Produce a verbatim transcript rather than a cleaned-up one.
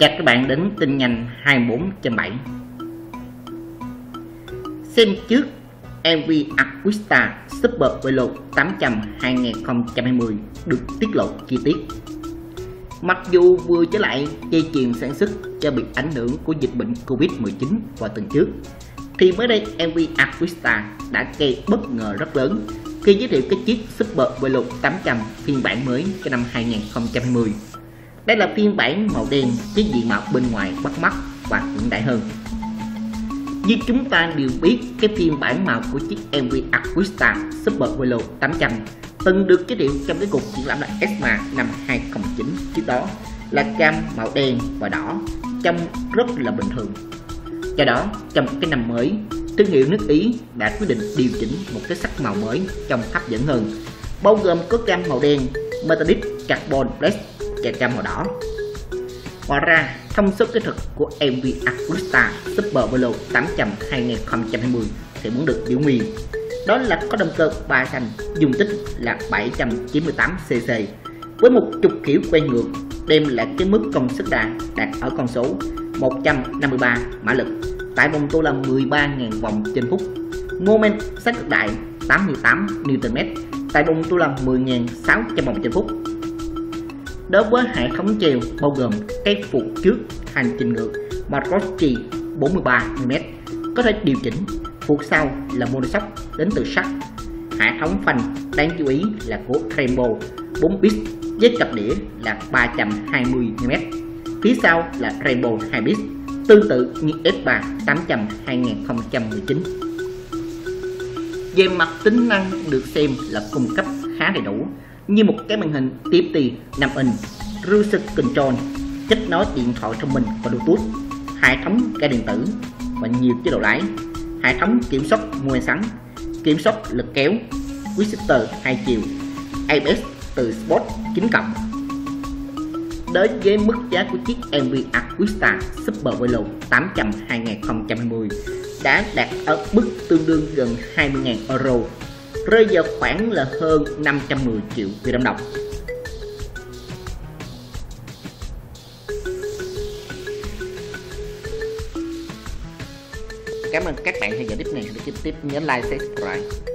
chào các bạn đến Tinnhanh hai mươi bốn trên bảy. Xem trước em vê Agusta Superveloce tám trăm hai nghìn không trăm hai mươi được tiết lộ chi tiết. Mặc dù vừa trở lại dây chuyền sản xuất do bị ảnh hưởng của dịch bệnh Covid mười chín vào tuần trước, thì mới đây em vê Agusta đã gây bất ngờ rất lớn khi giới thiệu cái chiếc Superveloce tám trăm phiên bản mới cho năm hai nghìn không trăm hai mươi. Đây là phiên bản màu đen với diện mạo bên ngoài bắt mắt và hiện đại hơn. Như chúng ta đều biết, cái phiên bản màu của chiếc em vê Agusta Superveloce tám trăm từng được giới thiệu trong cái cuộc triển lãm là e i xê em a năm hai nghìn không trăm lẻ chín, trước đó là cam màu đen và đỏ trông rất là bình thường. Do đó, trong cái năm mới, thương hiệu nước Ý đã quyết định điều chỉnh một cái sắc màu mới trông hấp dẫn hơn, bao gồm có cam màu đen, Metadip Carbon Black và cam màu đỏ. Ngoài ra, thông số kỹ thuật của em vê Agusta Superveloce tám trăm hai nghìn không trăm hai mươi thì muốn được giữ nguyên. Đó là có động cơ ba thành dung tích là bảy trăm chín mươi tám xê xê với một trục kiểu quay ngược, đem lại cái mức công suất đạt đạt ở con số một trăm năm mươi ba mã lực tại vòng tua là mười ba nghìn vòng trên phút, mô men sát cực đại tám mươi tám Nm tại vòng tua là mười nghìn sáu trăm vòng trên phút. Đối với hệ thống treo bao gồm cái phụ trước hành trình ngược Marzocchi bốn mươi ba mi li mét có thể điều chỉnh, phụ sau là monoshock đến từ Sachs. Hệ thống phanh đáng chú ý là của Brembo bốn bit với cặp đĩa là ba trăm hai mươi mi li mét, phía sau là Brembo hai bit tương tự như e i xê em a tám trăm hai nghìn không trăm mười chín. Về mặt tính năng được xem là cung cấp khá đầy đủ, như một cái màn hình tê ép tê năm inch, cruise control, kết nối điện thoại thông minh và Bluetooth, hệ thống ga điện tử và nhiều chế độ lái, hệ thống kiểm soát mua sắm, kiểm soát lực kéo, Quickshifter hai chiều, a bê ét Sport chín cộng. Đến với mức giá của chiếc em vê Agusta Superveloce tám trăm hai nghìn không trăm hai mươi đã đạt ở mức tương đương gần hai mươi nghìn euro, rơi vào khoảng là hơn năm trăm mười triệu Việt Nam đồng. Cảm ơn các bạn theo dõi clip này, để tiếp tiếp nhớ like, subscribe.